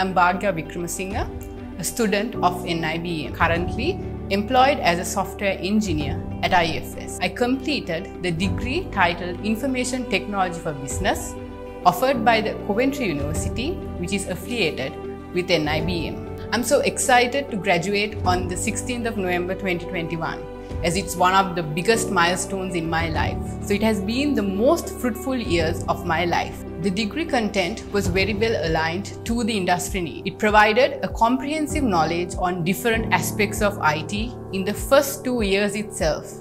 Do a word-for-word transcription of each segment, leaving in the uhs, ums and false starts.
I'm Bhagya Wickramasinghe, a student of N I B M, currently employed as a software engineer at I F S. I completed the degree titled Information Technology for Business, offered by the Coventry University, which is affiliated with N I B M. I'm so excited to graduate on the sixteenth of November twenty twenty-one. As it's one of the biggest milestones in my life. So it has been the most fruitful years of my life. The degree content was very well aligned to the industry need. It provided a comprehensive knowledge on different aspects of I T in the first two years itself,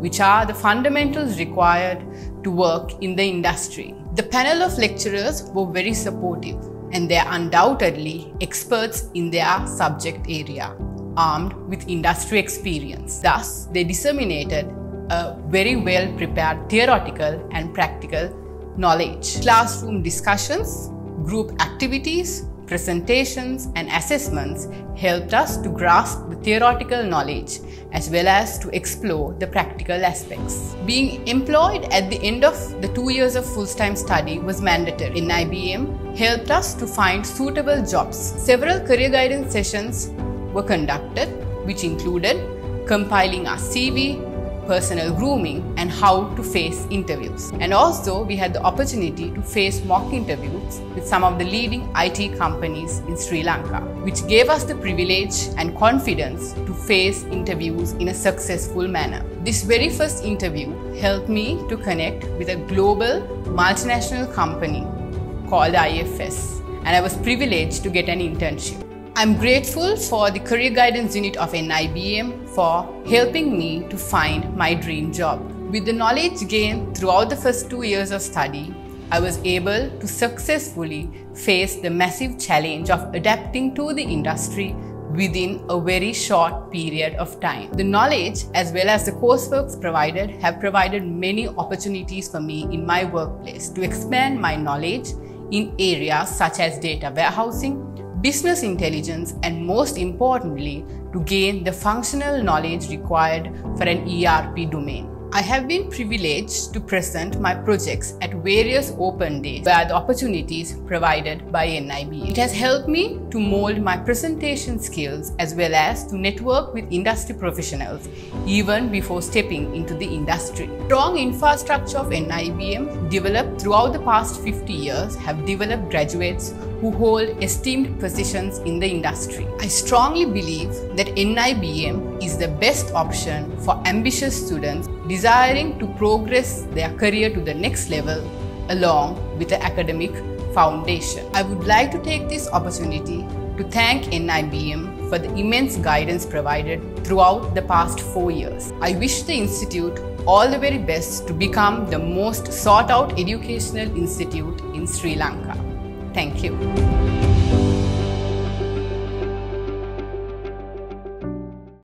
which are the fundamentals required to work in the industry. The panel of lecturers were very supportive, and they are undoubtedly experts in their subject area, armed with industry experience. Thus, they disseminated a very well-prepared theoretical and practical knowledge. Classroom discussions, group activities, presentations, and assessments helped us to grasp the theoretical knowledge as well as to explore the practical aspects. Being employed at the end of the two years of full-time study was mandatory. N I B M helped us to find suitable jobs. Several career guidance sessions were conducted, which included compiling our C V, personal grooming, and how to face interviews. And also, we had the opportunity to face mock interviews with some of the leading I T companies in Sri Lanka, which gave us the privilege and confidence to face interviews in a successful manner. This very first interview helped me to connect with a global multinational company called I F S, and I was privileged to get an internship. I'm grateful for the Career Guidance Unit of N I B M for helping me to find my dream job. With the knowledge gained throughout the first two years of study, I was able to successfully face the massive challenge of adapting to the industry within a very short period of time. The knowledge as well as the coursework provided have provided many opportunities for me in my workplace to expand my knowledge in areas such as data warehousing, business intelligence, and most importantly, to gain the functional knowledge required for an E R P domain. I have been privileged to present my projects at various open days where the opportunities provided by N I B M. It has helped me to mold my presentation skills as well as to network with industry professionals even before stepping into the industry. Strong infrastructure of N I B M developed throughout the past fifty years have developed graduates who hold esteemed positions in the industry. I strongly believe that N I B M is the best option for ambitious students desiring to progress their career to the next level along with the academic foundation. I would like to take this opportunity to thank N I B M for the immense guidance provided throughout the past four years. I wish the Institute all the very best to become the most sought-out educational institute in Sri Lanka. Thank you.